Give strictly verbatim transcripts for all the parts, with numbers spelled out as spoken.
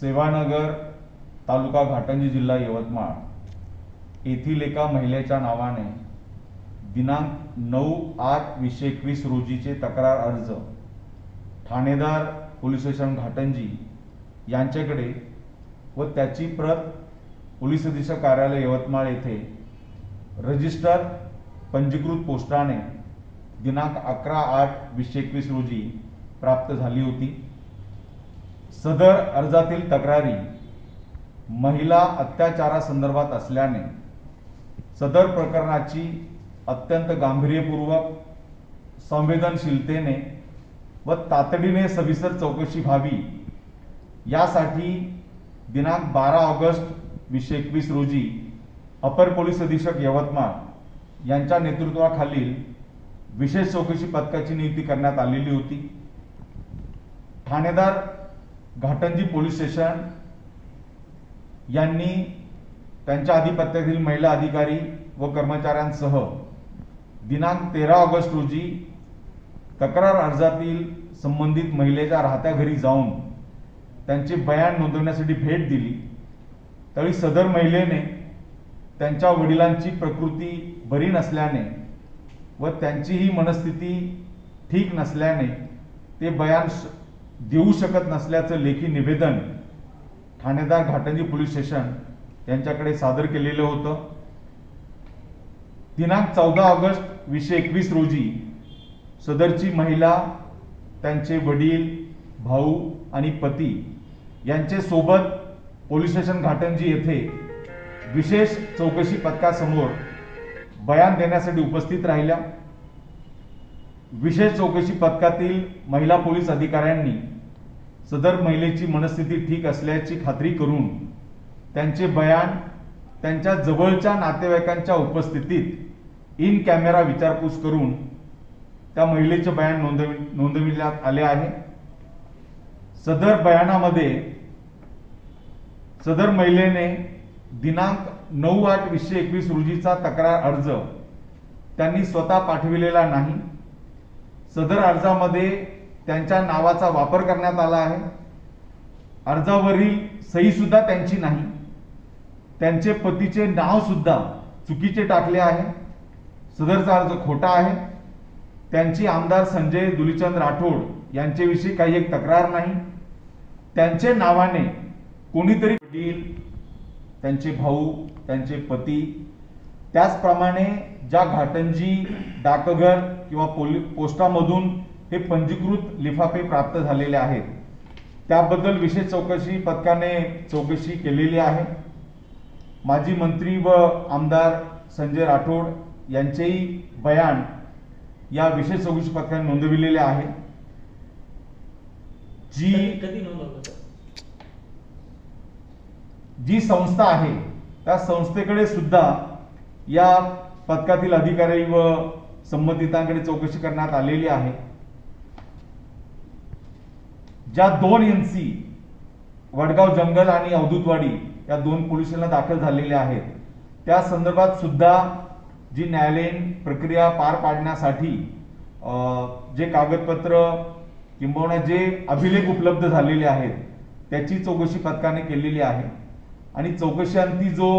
सेवानगर तालुका घाटंजी जिल्हा यवतमाळ येथील एका महिलेच्या नावाने दिनांक नऊ आठ वीसशे एकवीस रोजीचे तक्रार अर्ज ठाणेदार पोलीस स्टेशन घाटंजी यांच्याकडे व त्याची प्रत पोलीस अधीक्षक कार्यालय यवतमाळ येथे रजिस्टर पंजीकृत पोस्टाने दिनांक अकरा आठ वीसशे एकवीस रोजी प्राप्त झाली होती। सदर अर्जातील तक्रारी महिला अत्याचारासंदर्भात असल्याने सदर प्रकरणाची अत्यंत गांभीर्यपूर्वक संवेदनशीलतेने व तातडीने सविस्तर चौकशी व्हावी यासाठी दिनांक बारा ऑगस्ट वीसशे एकवीस रोजी अपर पोलीस अधीक्षक यवतमाळ यांच्या नेतृत्वाखालील विशेष चौकशी पथकाची नियुक्ती करण्यात आलेली होती। ठाणेदार घाटंजी पोलीस स्टेशन यांनी त्यांच्या आधिपत्यातील महिला अधिकारी व कर्मचाऱ्यांसह दिनांक तेरा ऑगस्ट रोजी तक्रार अर्जातील संबंधित महिलेच्या राहत्या घरी जाऊन त्यांचे बयान नोंदवण्यासाठी भेट दिली, त्यावेळी सदर महिलेने त्यांच्या वडिलांची प्रकृती बरी नसल्याने व त्यांचीही मनस्थिती ठीक नसल्याने ते बयान देऊ शकत नसल्याचं लेखी निवेदन ठाणेदार घाटंजी पोलीस स्टेशन यांच्याकडे सादर केलेलं होतं। दिनांक चौदा ऑगस्ट वीसशे एकवीस रोजी सदरची महिला त्यांचे वडील, भाऊ आणि पती यांचे सोबत पोलीस स्टेशन घाटंजी येथे विशेष चौकशी पथकासमोर बयान देण्यासाठी उपस्थित राहिल्या। विशेष चौकशी पथकातील महिला पोलीस अधिकाऱ्यांनी सदर महिलेची मनस्थिती ठीक असल्याची खात्री करून त्यांचे बयान त्यांच्या जवळच्या नातेवाईकांच्या उपस्थितीत इन कॅमेरा विचारपूस करून त्या महिलेचे बयान नोंदव नोंदविण्यात आले आहे। सदर बयानामध्ये सदर महिलेने दिनांक नऊ आठ वीसशे एकवीस रोजीचा तक्रार अर्ज त्यांनी स्वतः पाठविलेला नाही। सदर अर्जामध्ये त्यांच्या नावाचा वापर करण्यात आला आहे। अर्जावरील सही सुद्धा त्यांची नाही, त्यांचे पतीचे नाव सुद्धा चुकीचे टाकले आहे। सदरचा अर्ज खोटा आहे। त्यांची आमदार संजय दुलीचंद राठोड यांच्याविषयी काही एक तक्रार नाही। त्यांचे नावाने कोणीतरी वडील, त्यांचे भाऊ, त्यांचे पती, त्याचप्रमाणे ज्या घाटंजी डाकघर किंवा पोस्टामधून हे पंजीकृत लिफाफे प्राप्त झालेले आहेत त्याबद्दल विशेष चौकशी पथकाने चौकशी केलेली आहे। माजी मंत्री व आमदार संजय राठोड यांचेही बयान या विशेष चौकशी पथकाने नोंदविलेले आहे। जी जी संस्था आहे त्या संस्थेकडे सुद्धा या पथकातील अधिकारी व संबंधितांकडे चौकशी करण्यात आलेली आहे। ज्या दोन एनसी वडगाव जंगल आणि अवधूतवाडी या दोन पोलीस स्टेशनला दाखल झालेले आहेत त्या संदर्भात सुद्धा जी न्यायालयीन प्रक्रिया पार पाडण्यासाठी जे कागदपत्र किंबहुना जे अभिलेख उपलब्ध झालेले आहेत त्याची चौकशी पथकाने केलेली आहे आणि चौकशीअंती जो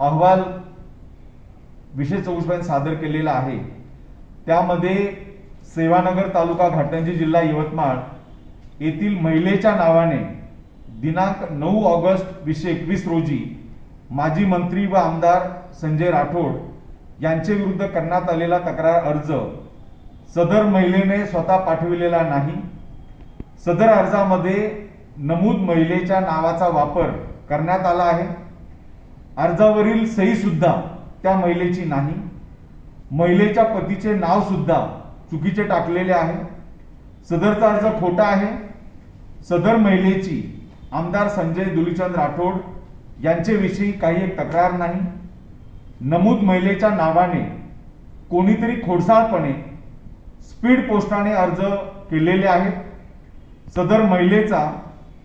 अहवाल विशेष चौकशीने सादर केलेला आहे त्यामध्ये सेवानगर तालुका घाटंजी जिल्हा यवतमाळ येथील महिलेच्या नावाने दिनांक नऊ ऑगस्ट वीसशे एकवीस रोजी माजी मंत्री व आमदार संजय राठोड यांचे विरुद्ध करण्यात आलेला तक्रार अर्ज सदर महिलेने स्वतः पाठविलेला नाही। सदर अर्जामध्ये नमूद महिलेच्या नावाचा वापर करण्यात आला आहे। अर्जावरील सही सुद्धा त्या महिलेची नाही। महिलेच्या पतीचे नाव सुद्धा चुकीचे टाकलेले आहे। सदरचा अर्ज खोटा आहे। सदर महिलेची आमदार संजय दुलीचंद राठोड यांच्याविषयी काही एक तक्रार नाही। नमूद महिलेच्या नावाने कोणीतरी खोडसाळपणे स्पीड पोस्टाने अर्ज केलेले आहेत। सदर महिलेचा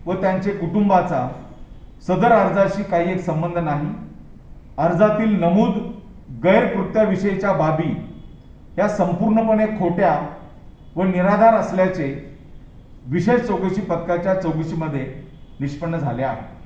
व त्यांचे कुटुंबाचा सदर अर्जाशी काही एक संबंध नाही। अर्जातील नमूद गैरकृत्याविषयीच्या बाबी या संपूर्णपणे खोट्या व निराधार असल्याचे विशेष चौकशी पथकाच्या चौकशीमध्ये निष्पन्न झाले आहे।